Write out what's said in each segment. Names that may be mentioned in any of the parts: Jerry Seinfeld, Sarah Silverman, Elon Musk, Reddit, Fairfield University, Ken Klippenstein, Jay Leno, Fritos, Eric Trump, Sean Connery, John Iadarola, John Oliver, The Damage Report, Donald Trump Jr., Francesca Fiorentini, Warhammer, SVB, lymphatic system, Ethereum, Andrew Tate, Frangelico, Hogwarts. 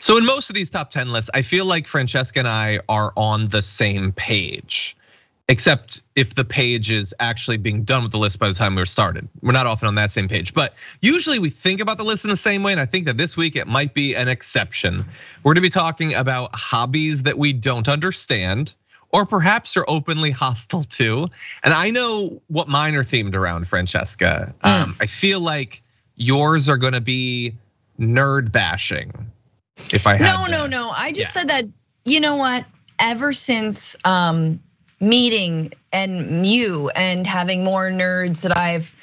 So in most of these top 10 lists, I feel like Francesca and I are on the same page, except if the page is actually being done with the list by the time we were started. We're not often on that same page, but usually we think about the list in the same way, and I think that this week it might be an exception. We're gonna be talking about hobbies that we don't understand, or perhaps are openly hostile to. And I know what mine are themed around, Francesca. I feel like yours are gonna be nerd bashing. If I had no. I just said that, you know what? Ever since meeting and you and having more nerds that I've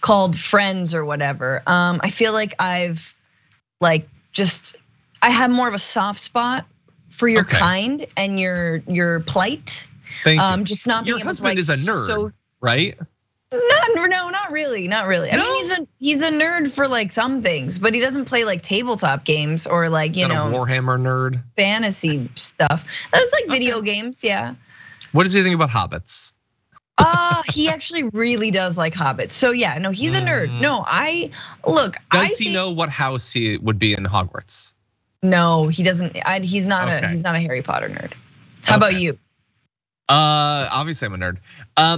called friends or whatever, I feel like I've I have more of a soft spot for your kind and your plight. Thank you. Just not your being able to like. Your husband is a nerd, right? Not really. No? I mean, he's a nerd for like some things, but he doesn't play like tabletop games or like you know Warhammer nerd fantasy stuff. That's like video games, yeah. What does he think about hobbits? He actually really does like hobbits. So yeah, no, he's a nerd. No, Does he know what house he would be in Hogwarts? No, he doesn't. He's not a Harry Potter nerd. How about you? Obviously I'm a nerd.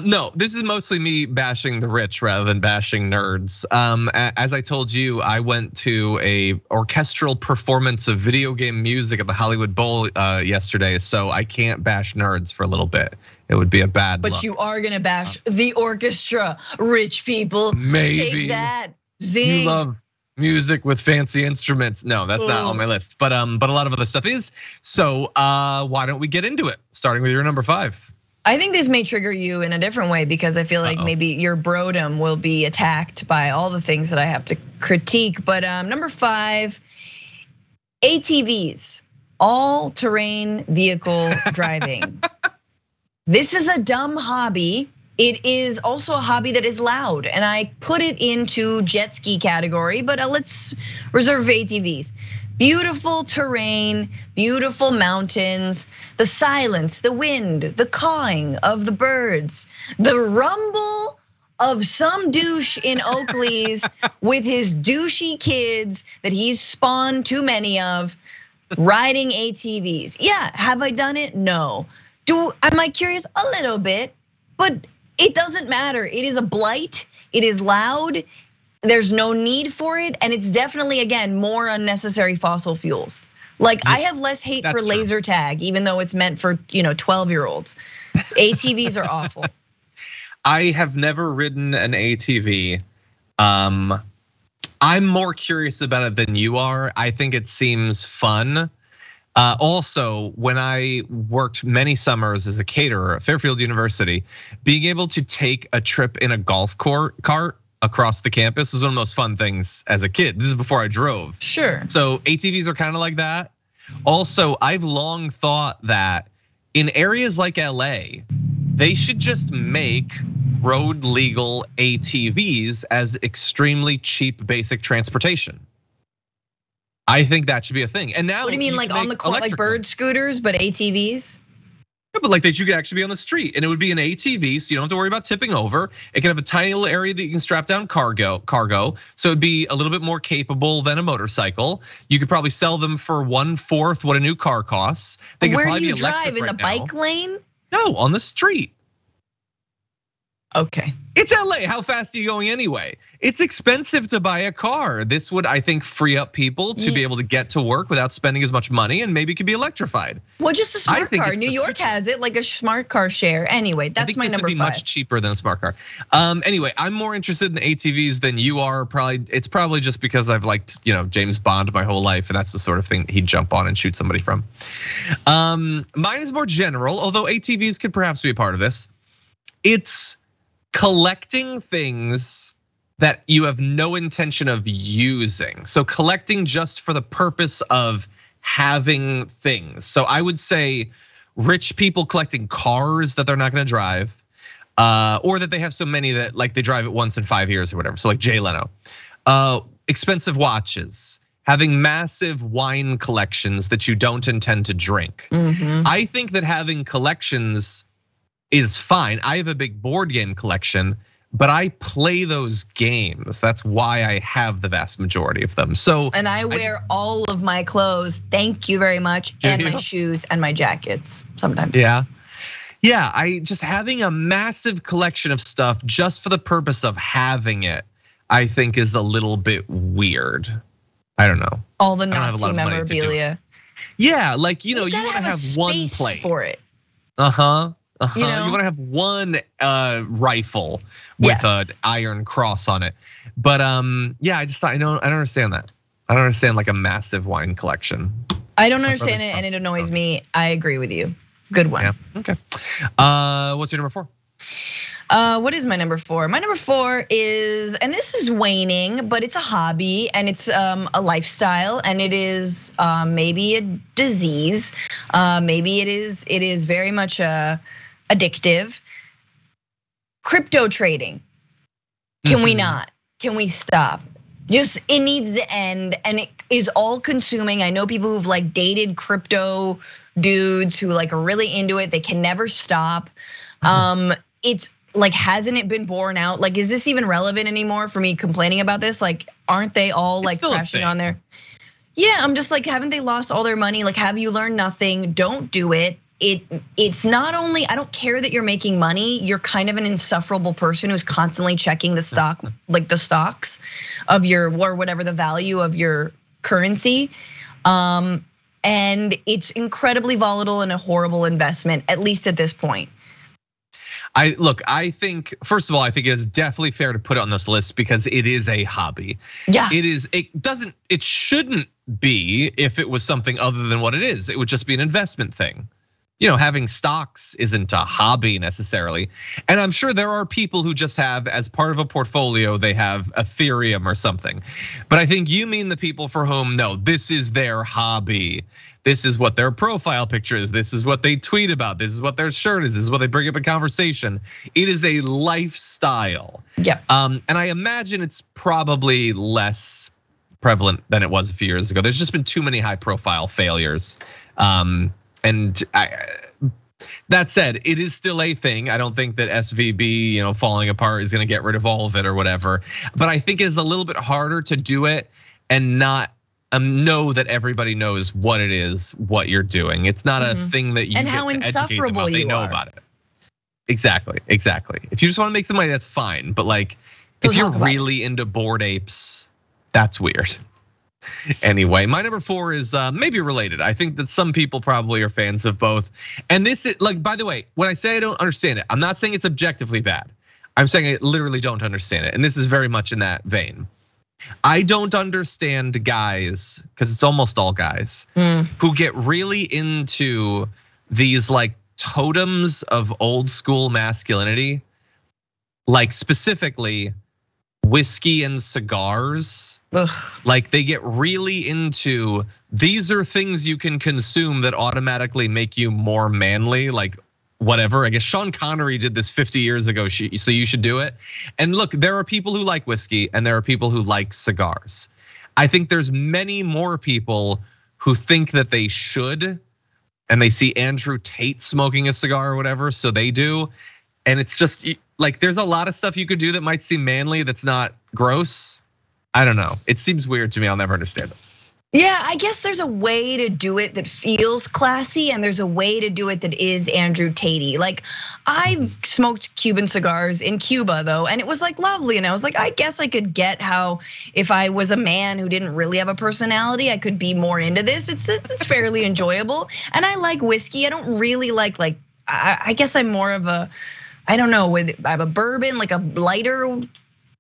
No, this is mostly me bashing the rich rather than bashing nerds. As I told you, I went to a orchestral performance of video game music at the Hollywood Bowl yesterday, so I can't bash nerds for a little bit. It would be a bad look. But you are gonna bash the orchestra, rich people. Maybe. Take that, zing. You love music with fancy instruments. No, that's not on my list. But a lot of other stuff is. So why don't we get into it? Starting with your number 5. I think this may trigger you in a different way because I feel like maybe your brodom will be attacked by all the things that I have to critique. But number 5, ATVs, all-terrain vehicle driving. This is a dumb hobby. It is also a hobby that is loud, and I put it into jet ski category, but let's reserve ATVs. Beautiful terrain, beautiful mountains, the silence, the wind, the cawing of the birds, the rumble of some douche in Oakley's with his douchey kids that he's spawned too many of, riding ATVs. Yeah, have I done it? No. Am I curious? A little bit, but it doesn't matter. It is a blight. It is loud. There's no need for it. And it's definitely, again, more unnecessary fossil fuels. Like I have less hate for laser tag, even though it's meant for 12-year-olds. ATVs are awful. I have never ridden an ATV. I'm more curious about it than you are. I think it seems fun. Also, when I worked many summers as a caterer at Fairfield University, being able to take a trip in a golf cart across the campus was one of the most fun things as a kid. This is before I drove. Sure. So ATVs are kind of like that. Also, I've long thought that in areas like LA, they should just make road legal ATVs as extremely cheap basic transportation. I think that should be a thing. And now, what do you mean, like on the corner, like bird scooters, but ATVs? Yeah, but like that you could actually be on the street, and it would be an ATV, so you don't have to worry about tipping over. It can have a tiny little area that you can strap down cargo, so it'd be a little bit more capable than a motorcycle. You could probably sell them for 1/4 what a new car costs. They could probably be electric right now. Where do you drive in the bike lane? No, on the street. Okay. It's LA, how fast are you going anyway? It's expensive to buy a car. This would, I think, free up people to be able to get to work without spending as much money, and maybe could be electrified. Well, just a smart car. New York has it, like a smart car share. Anyway, that's my number 5. I think this would be much cheaper than a smart car. Anyway, I'm more interested in ATVs than you are. It's probably just because I've liked James Bond my whole life, and that's the sort of thing that he'd jump on and shoot somebody from. Mine is more general, although ATVs could perhaps be a part of this. It's collecting things that you have no intention of using. So collecting just for the purpose of having things. So I would say rich people collecting cars that they're not gonna drive, or that they have so many that like they drive it once in 5 years or whatever. So like Jay Leno. Expensive watches, having massive wine collections that you don't intend to drink. Mm-hmm. I think that having collections is fine. I have a big board game collection, but I play those games. That's why I have the vast majority of them. So, and I wear all of my clothes, thank you very much, and my shoes and my jackets sometimes. Yeah, I just having a massive collection of stuff just for the purpose of having it, I think is a little bit weird. I don't know. All the Nazi memorabilia. Yeah, like you want to have one plate for it. You want to have one rifle with an iron cross on it, but yeah, I don't understand that. I don't understand like a massive wine collection. I don't understand it, and it annoys me. I agree with you. Good one. Yeah. Okay. What's your number four? What is my number four? My number four is, and this is waning, but it's a hobby and it's a lifestyle, and it is maybe a disease. Maybe it is very much addictive. Crypto trading. Can we not? Can we stop? Just it needs to end, and it is all consuming. I know people who've like dated crypto dudes who like are really into it. They can never stop. It's like, hasn't it been borne out? Like, is this even relevant anymore for me complaining about this? Like, aren't they all like crashing on there? Yeah, I'm just like, haven't they lost all their money? Like, have you learned nothing? Don't do it. It's not only, I don't care that you're making money. You're kind of an insufferable person who's constantly checking the stock, like the stocks of your, or whatever the value of your currency. And it's incredibly volatile and a horrible investment, at least at this point. I think, first of all, I think it is definitely fair to put it on this list because it is a hobby. Yeah. It shouldn't be if it was something other than what it is. It would just be an investment thing. Having stocks isn't a hobby necessarily. And I'm sure there are people who just have, as part of a portfolio, they have Ethereum or something. But I think you mean the people for whom, no, this is their hobby. This is what their profile picture is. This is what they tweet about. This is what their shirt is. This is what they bring up in conversation. It is a lifestyle. Yeah. And I imagine it's probably less prevalent than it was a few years ago. There's just been too many high profile failures. That said, it is still a thing. I don't think that SVB, falling apart is gonna get rid of all of it or whatever. But I think it's a little bit harder to do it and not know that everybody knows what it is, what you're doing. It's not a thing that you and how insufferable you know about it. Exactly. If you just want to make some money, that's fine. But like, if you're really into Bored Apes, that's weird. Anyway, my number four is maybe related. I think that some people probably are fans of both. And this is like, by the way, when I say I don't understand it, I'm not saying it's objectively bad. I'm saying I literally don't understand it. And this is very much in that vein. I don't understand guys, because it's almost all guys, who get really into these like totems of old school masculinity, like specifically whiskey and cigars. Ugh. Like they get really into, these are things you can consume that automatically make you more manly, like whatever. I guess Sean Connery did this 50 years ago, so you should do it. And look, there are people who like whiskey and there are people who like cigars. I think there's many more people who think that they should, and they see Andrew Tate smoking a cigar or whatever, so they do. And it's just like, there's a lot of stuff you could do that might seem manly that's not gross. I don't know, it seems weird to me, I'll never understand it. Yeah, I guess there's a way to do it that feels classy, and there's a way to do it that is Andrew Tate-y. Like, I've smoked Cuban cigars in Cuba though, and it was like lovely. And I was like, I guess I could get how, if I was a man who didn't really have a personality, I could be more into this. It's fairly enjoyable. And I like whiskey. I don't really like I guess I'm more of a, I don't know, I have a bourbon, like a lighter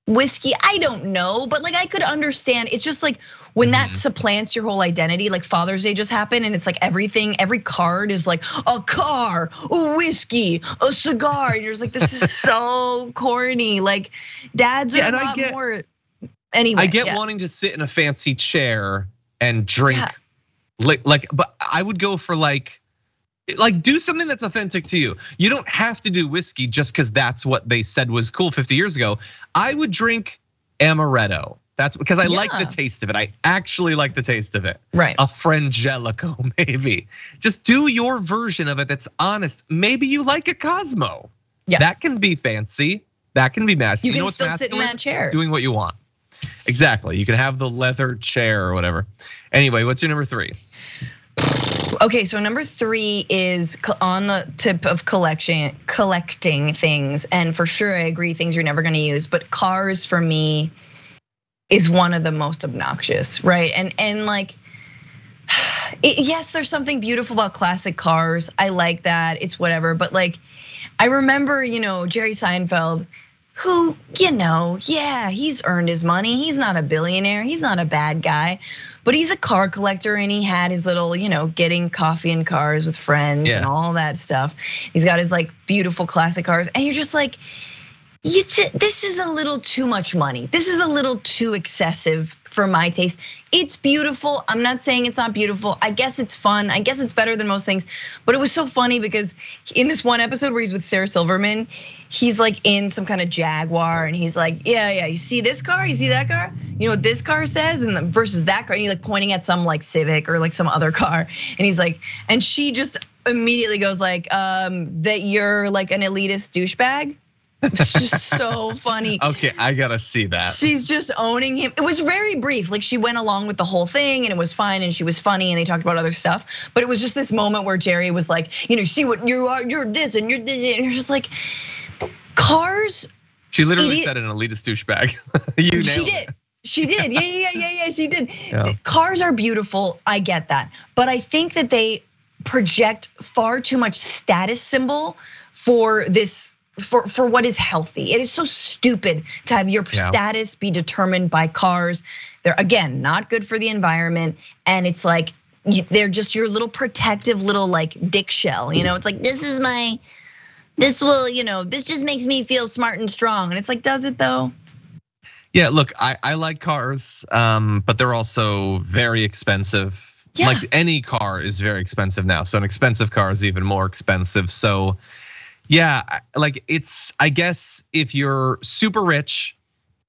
whiskey, I don't know, but like I could understand. It's just like when that supplants your whole identity, like Father's Day just happened, and it's like everything, every card is like a car, a whiskey, a cigar. And you're just like, this is so corny. Like dads are a lot more. Anyway, I get wanting to sit in a fancy chair and drink, like, but I would go for like do something that's authentic to you. You don't have to do whiskey just because that's what they said was cool 50 years ago. I would drink amaretto. That's because I like the taste of it. I actually like the taste of it. Right. A frangelico, maybe. Just do your version of it that's honest. Maybe you like a Cosmo. Yeah. That can be fancy. That can be masculine. You can still sit in that chair. Doing what you want. Exactly. You can have the leather chair or whatever. Anyway, what's your number three? Okay, so number three is on the tip of collecting things. And for sure, I agree, things you're never gonna use. But cars for me is one of the most obnoxious, right? And like, yes, there's something beautiful about classic cars. I like that, it's whatever. But like, I remember, Jerry Seinfeld, who, he's earned his money. He's not a billionaire, he's not a bad guy, but he's a car collector and he had his little, getting coffee in cars with friends and all that stuff. He's got his like beautiful classic cars and you're just like, this is a little too much money. This is a little too excessive for my taste. It's beautiful. I'm not saying it's not beautiful. I guess it's fun. I guess it's better than most things. But it was so funny because in this one episode where he's with Sarah Silverman, he's like in some kind of Jaguar and he's like, yeah, you see this car? You see that car? You know what this car says and versus that car. And he's like pointing at some like Civic or like some other car. And he's like, and she just immediately goes like, that you're like an elitist douchebag. It's just so funny. Okay, I gotta see that. She's just owning him. It was very brief. Like she went along with the whole thing and it was fine and she was funny and they talked about other stuff. But it was just this moment where Jerry was like, see what you are, you're this and you're this. And you're just like, cars. She literally said an elitist douchebag. She did. She did. Yeah, she did. Yeah. Cars are beautiful. I get that. But I think that they project far too much status symbol for this. For what is healthy. It is so stupid to have your status be determined by cars. They're again, not good for the environment. And it's like, they're just your little protective little like dick shell. It's like, this just makes me feel smart and strong. And it's like, does it though? Yeah, look, I like cars, but they're also very expensive. Yeah. Like any car is very expensive now. So an expensive car is even more expensive. So yeah, like it's, I guess if you're super rich,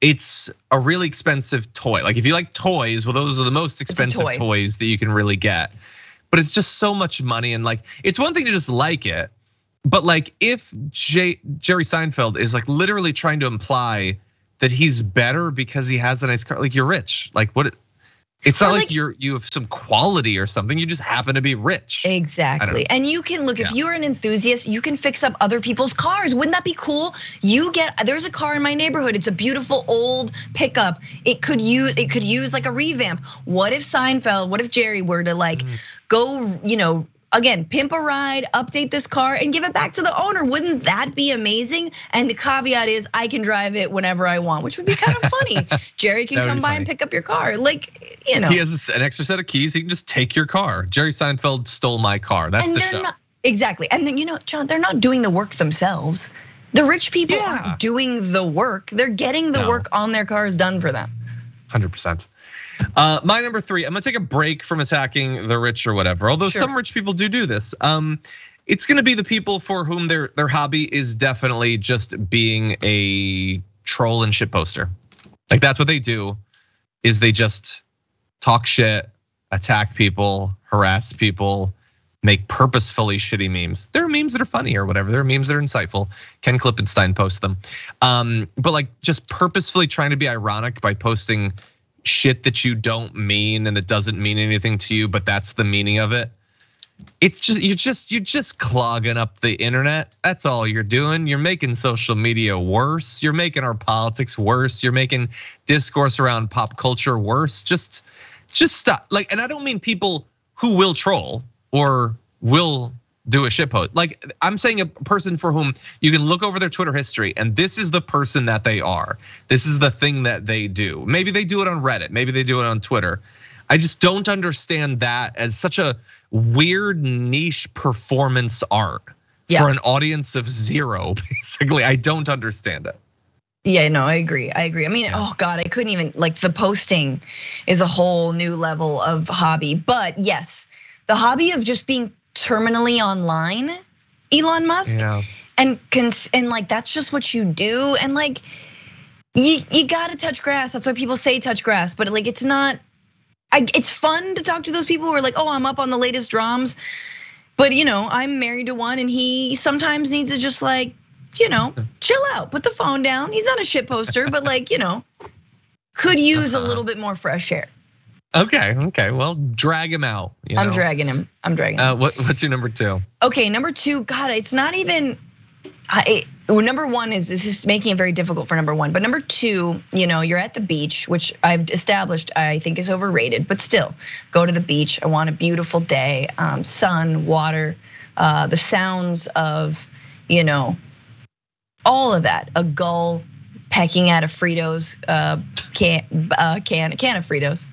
it's a really expensive toy. Like if you like toys, well, those are the most expensive toys that you can really get. But it's just so much money and like, it's one thing to just like it. But like if Jerry Seinfeld is like literally trying to imply that he's better because he has a nice car, like you're rich, like what? It's not like you have some quality or something. You just happen to be rich. Exactly. And you can look, if you're an enthusiast, you can fix up other people's cars. Wouldn't that be cool? There's a car in my neighborhood. It's a beautiful old pickup. It could use like a revamp. What if Jerry were to like go, again, pimp a ride, update this car and give it back to the owner? Wouldn't that be amazing? And the caveat is I can drive it whenever I want, which would be kind of funny. Jerry can come by and pick up your car. Like, he has an extra set of keys. He can just take your car. Jerry Seinfeld stole my car. That's the show. Exactly. And then, John, they're not doing the work themselves. The rich people aren't doing the work. They're getting the work on their cars done for them. 100%. My number three, I'm gonna take a break from attacking the rich or whatever. Although some rich people do this. It's gonna be the people for whom their hobby is definitely just being a troll and shit poster. Like that's what they do, is they just talk shit, attack people, harass people, make purposefully shitty memes. There are memes that are funny or whatever. There are memes that are insightful. Ken Klippenstein posts them. But like just purposefully trying to be ironic by posting shit that you don't mean and that doesn't mean anything to you, but that's the meaning of it. It's just you're just clogging up the internet. That's all you're doing. You're making social media worse. You're making our politics worse. You're making discourse around pop culture worse. Just stop. Like, and I don't mean people who will troll or will do a shit post. Like I'm saying a person for whom you can look over their Twitter history and this is the person that they are. This is the thing that they do. Maybe they do it on Reddit, maybe they do it on Twitter. I just don't understand that as such a weird niche performance art for an audience of zero, basically. I don't understand it. Yeah, no, I agree. I mean, oh God, I couldn't even, like the posting is a whole new level of hobby. But yes, the hobby of just being terminally online, Elon Musk, and like that's just what you do. And like you gotta touch grass. That's why people say touch grass, but like it's not. It's fun to talk to those people who are like, oh, I'm up on the latest drums, but I'm married to one, and he sometimes needs to just like you know, chill out, put the phone down. He's not a shit poster, but like, you know, could use a little bit more fresh air. Okay. Well, drag him out. I'm dragging him. What's your number two? Okay, number two. God, it's not even. Number one is this is making it very difficult for number one. But number two, you know, you're at the beach, which I've established I think is overrated. But still, go to the beach. I want a beautiful day, sun, water, the sounds of, you know, all of that. A gull pecking at a Fritos can of Fritos.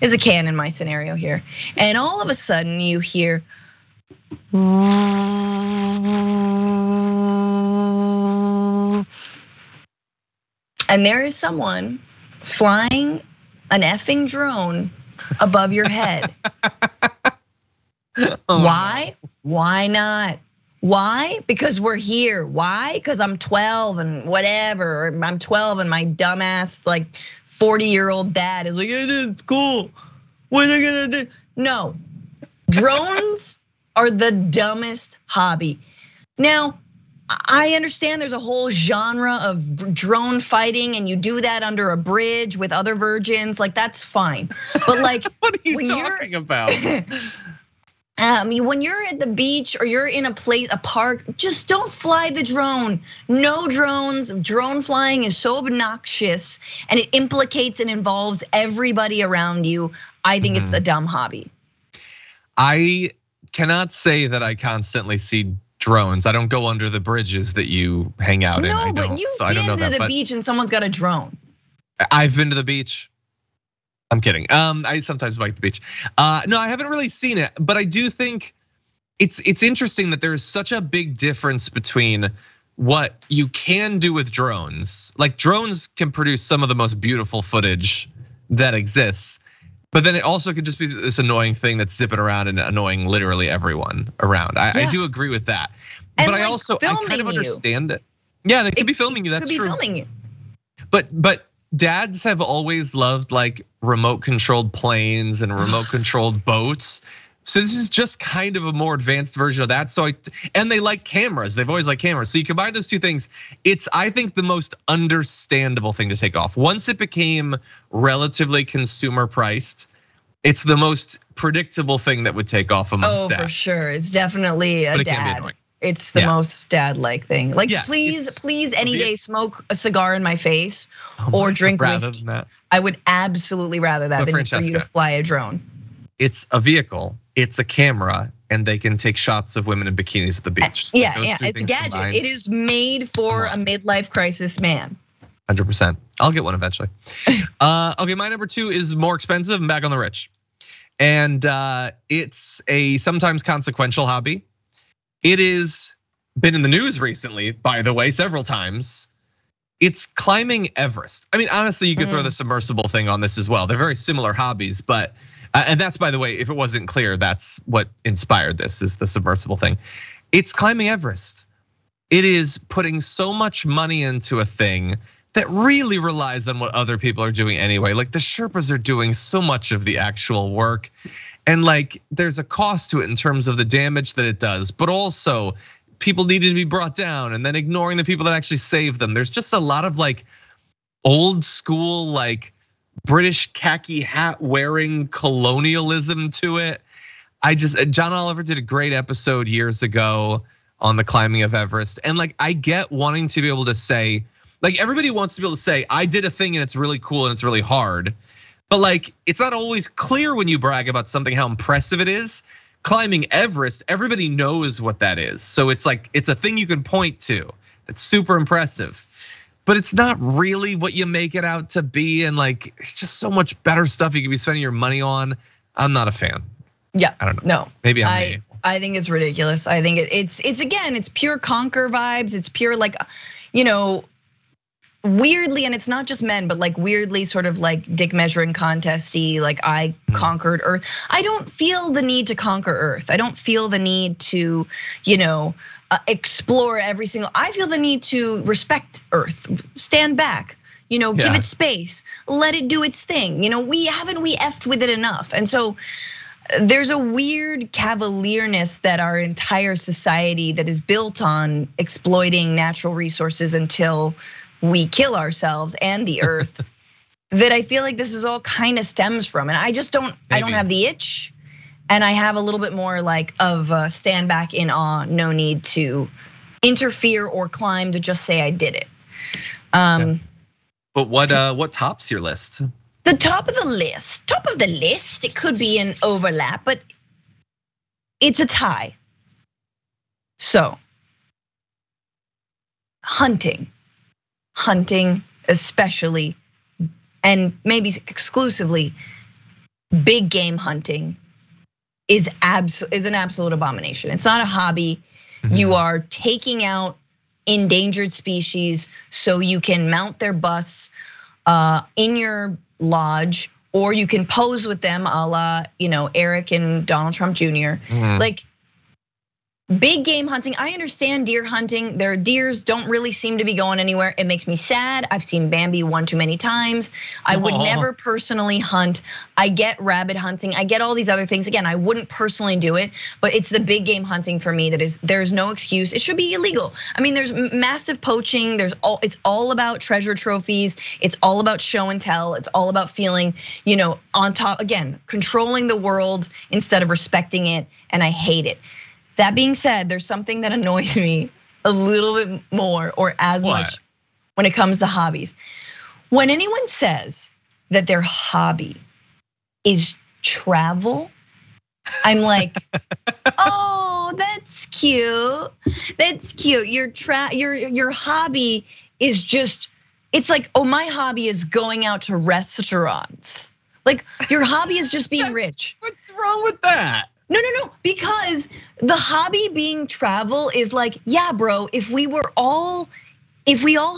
Is a can in my scenario here. And all of a sudden you hear. And there is someone flying an effing drone above your head. Why? Why not? Why? Because we're here. Why? Because I'm 12 and whatever. I'm 12 and my dumbass like 40-year-old dad is like, it is cool. What are they gonna do? No, drones are the dumbest hobby. Now, I understand there's a whole genre of drone fighting, and you do that under a bridge with other virgins. Like that's fine, but like, what are you talking about? When you're at the beach or you're in a place, a park, just don't fly the drone. No drones. Drone flying is so obnoxious and it implicates and involves everybody around you. I think it's a dumb hobby. I cannot say that I constantly see drones. I don't go under the bridges that you hang out in. No, but you've been to the beach and someone's got a drone. I've been to the beach. I'm kidding. I sometimes like the beach. No, I haven't really seen it, but I do think it's interesting that there is such a big difference between what you can do with drones. Like drones can produce some of the most beautiful footage that exists, but then it also could just be this annoying thing that's zipping around and annoying literally everyone around. I do agree with that, and but like I kind of understand it. Yeah, they could be filming you. That's true. Filming you. But. Dads have always loved like remote controlled planes and remote controlled boats. So this is just kind of a more advanced version of that. And they like cameras. They've always liked cameras. So you combine those two things. It's, I think, the most understandable thing to take off. Once it became relatively consumer priced, it's the most predictable thing that would take off amongst dads. Oh, for sure. It's definitely a dad. It's the most dad-like thing. Like, yeah, please, any day, smoke a cigar in my face or drink whiskey. I would absolutely rather that than for you to fly a drone. It's a vehicle, it's a camera, and they can take shots of women in bikinis at the beach. Yeah, it's a gadget. Combined. It is made for a midlife crisis man. 100%. I'll get one eventually. Okay, my number two is more expensive and back on the rich, and it's a sometimes consequential hobby. It has been in the news recently, by the way, several times. It's climbing Everest. I mean, honestly, you could throw the submersible thing on this as well. They're very similar hobbies, but, and that's, by the way, if it wasn't clear, that's what inspired this is the submersible thing. It's climbing Everest. It is putting so much money into a thing that really relies on what other people are doing anyway. Like the Sherpas are doing so much of the actual work. And like, there's a cost to it in terms of the damage that it does, but also people needed to be brought down and then ignoring the people that actually saved them. There's just a lot of like old school, like British khaki hat wearing colonialism to it. John Oliver did a great episode years ago on the climbing of Everest. And like, I get wanting to be able to say, like everybody wants to be able to say, I did a thing and it's really cool and it's really hard. But like, it's not always clear when you brag about something how impressive it is. Climbing Everest, everybody knows what that is. So it's like, it's a thing you can point to that's super impressive. But it's not really what you make it out to be. And like, it's just so much better stuff you could be spending your money on. I'm not a fan. Yeah, I don't know. No, maybe I think it's ridiculous. I think it's again, it's pure conquer vibes. It's pure like, you know, weirdly, and it's not just men, but like weirdly sort of like dick measuring contesty, like I conquered Earth. I don't feel the need to conquer Earth. I don't feel the need to, you know, explore every single, I feel the need to respect Earth, stand back, you know, give it space, let it do its thing. You know, we effed with it enough. And so There's a weird cavalierness that our entire society that is built on exploiting natural resources until we kill ourselves and the earth that I feel like this is all kind of stems from. And I just don't, I don't have the itch. And I have a little bit more like of a stand back in awe, no need to interfere or climb to just say I did it. But what tops your list? The top of the list, it could be an overlap, but it's a tie. So hunting especially, and maybe exclusively big game hunting is an absolute abomination. It's not a hobby. Mm-hmm. You are taking out endangered species so you can mount their busts in your lodge, or you can pose with them a la, Eric and Donald Trump Jr. Mm-hmm. Like big game hunting, I understand deer hunting. Their deers don't really seem to be going anywhere. It makes me sad. I've seen Bambi one too many times. I would never personally hunt. I get rabbit hunting. I get all these other things. Again, I wouldn't personally do it, but it's the big game hunting for me that is, there's no excuse. It should be illegal. I mean, there's massive poaching. It's all about treasure trophies. It's all about show and tell. It's all about feeling, on top, again, controlling the world instead of respecting it, and I hate it. That being said, there's something that annoys me a little bit more or as much when it comes to hobbies. When anyone says that their hobby is travel, I'm like, oh, that's cute. That's cute. Your hobby is just, it's like, oh, my hobby is going out to restaurants. Like your hobby is just being rich. What's wrong with that? No, because the hobby being travel is like, yeah, bro, if we all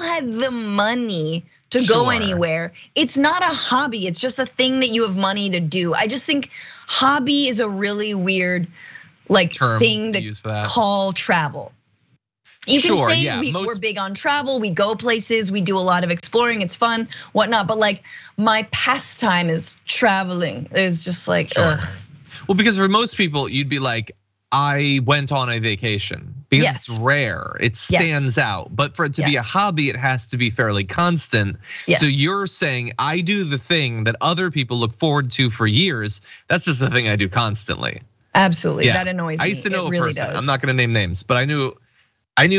had the money to go anywhere, it's not a hobby, it's just a thing that you have money to do. I just think hobby is a really weird like thing to call travel. You can say we're big on travel, we go places, we do a lot of exploring, it's fun, whatnot, but like my pastime is traveling. It's just like, ugh. Well, because for most people, you'd be like, I went on a vacation because it's rare. It stands out. But for it to be a hobby, it has to be fairly constant. Yes. So you're saying I do the thing that other people look forward to for years. That's just the thing I do constantly. Absolutely. Yeah. That annoys me. I used to know a person. Does. I'm not going to name names, but I knew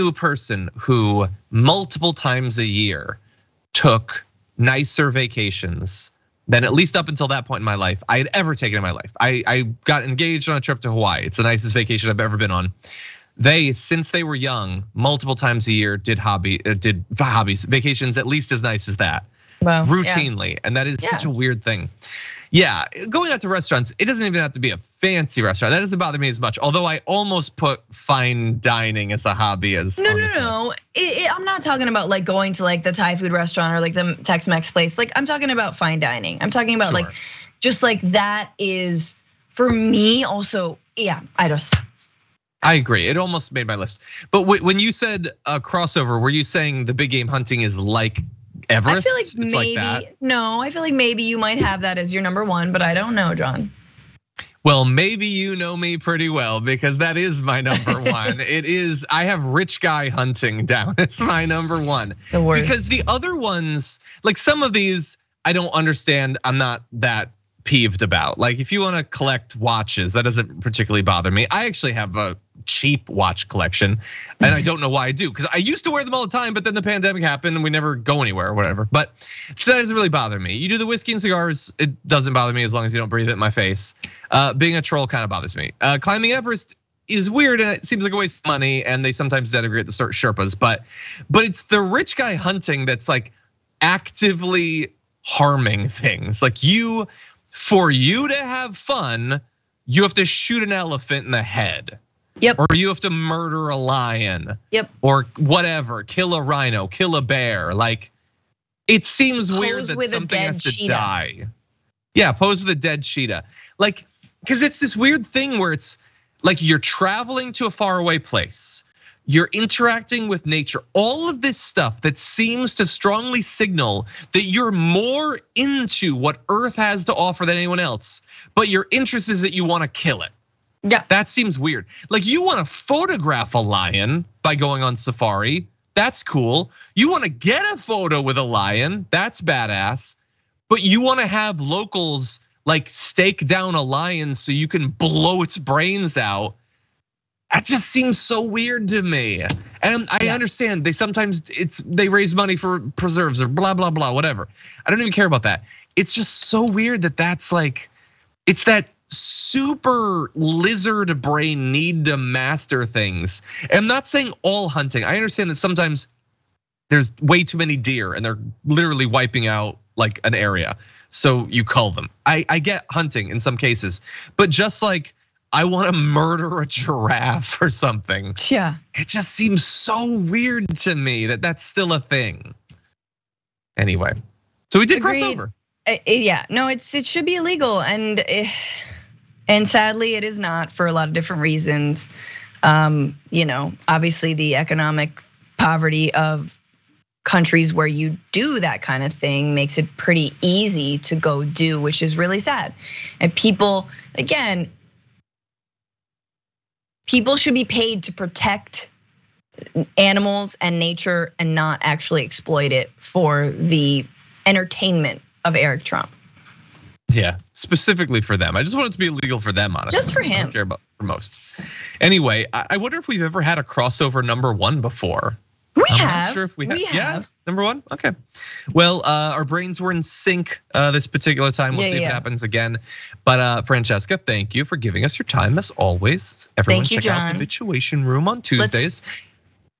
a person who multiple times a year took nicer vacations than at least up until that point in my life, I had ever taken in my life. I got engaged on a trip to Hawaii. It's the nicest vacation I've ever been on. They, since they were young, multiple times a year did vacations at least as nice as that. Wow. Routinely, and that is such a weird thing. Yeah, going out to restaurants, it doesn't even have to be a fancy restaurant. That doesn't bother me as much. Although I almost put fine dining as a hobby as no. I'm not talking about like going to like the Thai food restaurant or like the Tex-Mex place. Like I'm talking about fine dining. I'm talking about like just like that is for me also. Yeah, I agree. It almost made my list. But when you said a crossover, were you saying the big game hunting is like Everest? I feel like maybe like no. I feel like maybe you might have that as your number one, but I don't know, John. Well, maybe you know me pretty well because that is my number one. It is. I have rich guy hunting down. It's my number one. The worst. Because the other ones, like some of these, I don't understand. I'm not that peeved about. Like if you want to collect watches, that doesn't particularly bother me. I actually have a cheap watch collection and I don't know why I do, because I used to wear them all the time, but then the pandemic happened and we never go anywhere or whatever. But so that doesn't really bother me. You do the whiskey and cigars, it doesn't bother me as long as you don't breathe it in my face. Being a troll kind of bothers me. Climbing Everest is weird and it seems like a waste of money, and they sometimes denigrate the Sherpas, but it's the rich guy hunting that's like actively harming things. Like for you to have fun, you have to shoot an elephant in the head. Yep. Or you have to murder a lion. Yep. Or whatever, kill a rhino, kill a bear. Like it seems weird that something has to die. Yeah, pose with a dead cheetah. Like, because it's this weird thing where it's like you're traveling to a faraway place. you're interacting with nature. All of this stuff that seems to strongly signal that you're more into what Earth has to offer than anyone else, but your interest is that you want to kill it. Yeah, that seems weird. Like you want to photograph a lion by going on safari. That's cool. You want to get a photo with a lion. That's badass. But you want to have locals like stake down a lion so you can blow its brains out. That just seems so weird to me. And I understand they sometimes they raise money for preserves or blah, blah, blah, whatever. I don't even care about that. It's just so weird that that's like, it's that super lizard brain need to master things. I'm not saying all hunting. I understand that sometimes there's way too many deer and they're literally wiping out like an area. So you cull them. I get hunting in some cases, but just like, I want to murder a giraffe or something. Yeah. It just seems so weird to me that that's still a thing. Anyway, so we did cross over. Yeah, no, it should be illegal, and sadly it is not for a lot of different reasons. You know, obviously the economic poverty of countries where you do that kind of thing makes it pretty easy to go do, which is really sad. And people, again, people should be paid to protect animals and nature and not actually exploit it for the entertainment of Eric Trump. Yeah, specifically for them. I just want it to be illegal for them, honestly. Just for him. I don't care about for most. Anyway, I wonder if we've ever had a crossover number one before. I'm not sure if we have. Yeah, number one. Okay. Well, our brains were in sync this particular time. We'll see if it happens again. But Francesca, thank you for giving us your time as always. Everyone, check out the Situation Room on Tuesdays.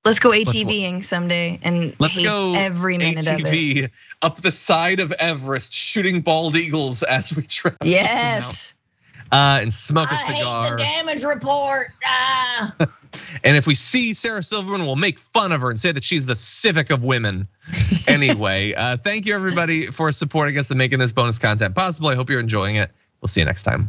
Let's go ATVing someday and hate every minute ATV of it. Up the side of Everest, shooting bald eagles as we travel. Yes. And smoke a cigar. I hate the damage report. And if we see Sarah Silverman, we'll make fun of her and say that she's the Civic of women. Anyway, thank you everybody for supporting us and making this bonus content possible. I hope you're enjoying it. We'll see you next time.